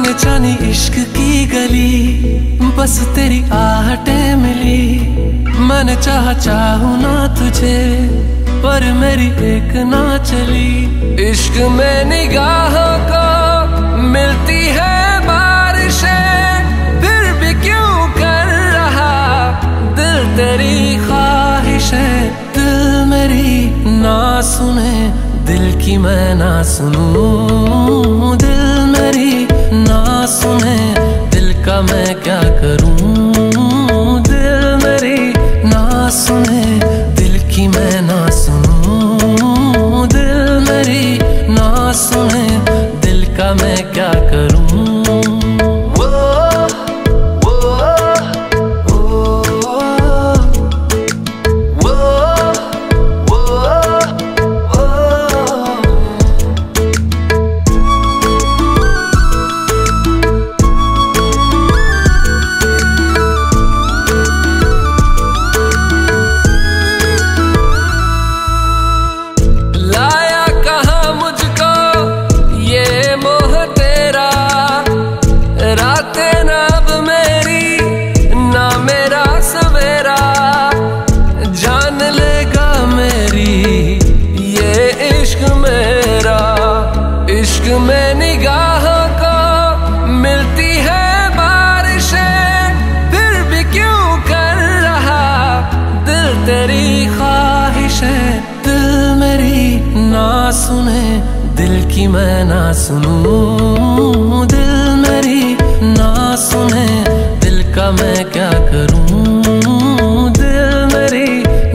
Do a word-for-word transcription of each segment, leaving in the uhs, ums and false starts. अनजानी इश्क की गली, बस तेरी आहटें मिली। मैंने चाहा चाहूं ना तुझे, पर मेरी एक ना चली। इश्क में निगाहों को मिलती है बारिशें, फिर भी क्यों कर रहा दिल तेरी ख्वाहिशें। दिल मेरी ना सुने, दिल की मैं ना सुनूं। दिल मेरी ना सुने, दिल का मैं क्या करूं। दिल मेरी ना सुने, दिल की मैं ना सुनूं। दिल मेरी ना सुने, दिल का मैं क्या करूं। मैं ना सुनूं, दिल मेरी ना सुने, दिल का मैं क्या करूं। दिल मेरी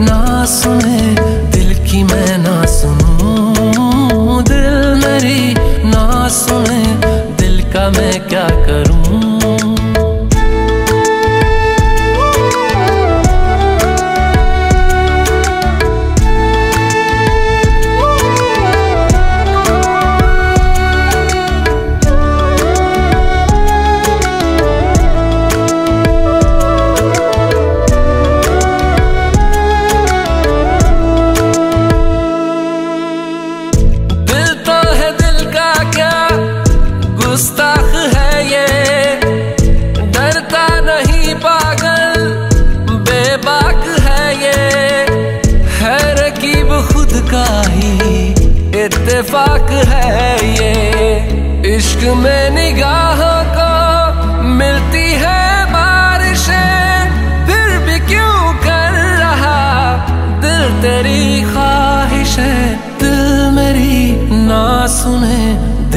ना सुने, दिल की मैं ना सुनूं। दिल मेरी ना सुने, दिल का मैं क्या करूं। इत्तेफाक है ये, इश्क में निगाहों को मिलती है बारिशें, फिर भी क्यों कर रहा दिल तेरी ख्वाहिशें। दिल मेरी ना सुने,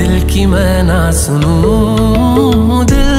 दिल की मैं ना सुनूं। दिल